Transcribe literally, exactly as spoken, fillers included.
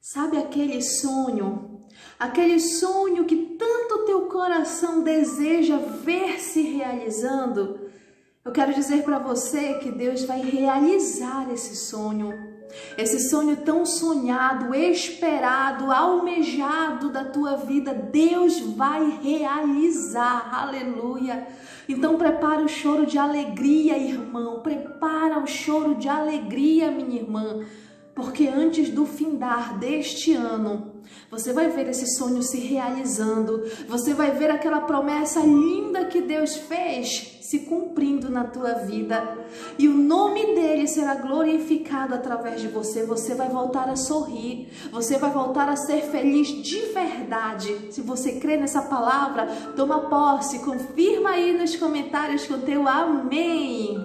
Sabe aquele sonho? Aquele sonho que tanto teu coração deseja ver se realizando? Eu quero dizer para você que Deus vai realizar esse sonho. Esse sonho tão sonhado, esperado, almejado da tua vida, Deus vai realizar, aleluia. Então prepara o choro de alegria, irmão, prepara o choro de alegria, minha irmã, porque antes do findar deste ano, você vai ver esse sonho se realizando, você vai ver aquela promessa linda que Deus fez se cumprindo na tua vida. E o nome dele será glorificado através de você, você vai voltar a sorrir, você vai voltar a ser feliz de verdade. Se você crê nessa palavra, toma posse, confirma aí nos comentários com o teu amém.